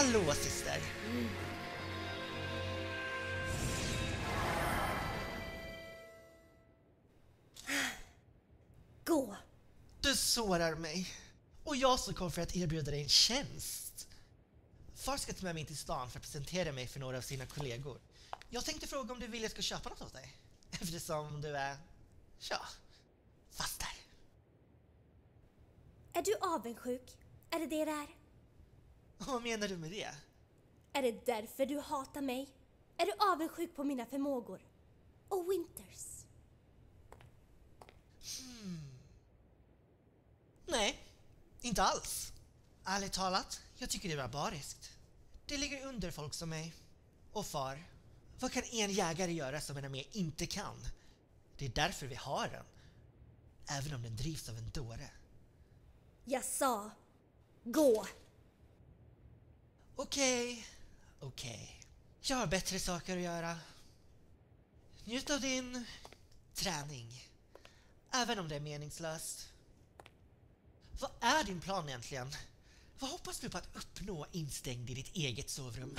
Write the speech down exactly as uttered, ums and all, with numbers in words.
Hallå syster. Mm. Gå. Du sårar mig. Och jag som kom för att erbjuda dig en tjänst. Far ska ta med mig till stan för att presentera mig för några av sina kollegor. Jag tänkte fråga om du vill jag ska köpa något åt dig. Eftersom du är... ja, fast där. Är du avundsjuk? Är det det där? Vad menar du med det? Är det därför du hatar mig? Är du avundsjuk på mina förmågor? Och Winters? Hmm. Nej, inte alls. Ärligt talat, jag tycker det är barbariskt. Det ligger under folk som mig. Och far, vad kan en jägare göra som en armé inte kan? Det är därför vi har den. Även om den drivs av en dåre. Jag sa, gå! Okej, okej. Jag har bättre saker att göra. Njut av din träning. Även om det är meningslöst. Vad är din plan egentligen? Vad hoppas du på att uppnå instängd i ditt eget sovrum?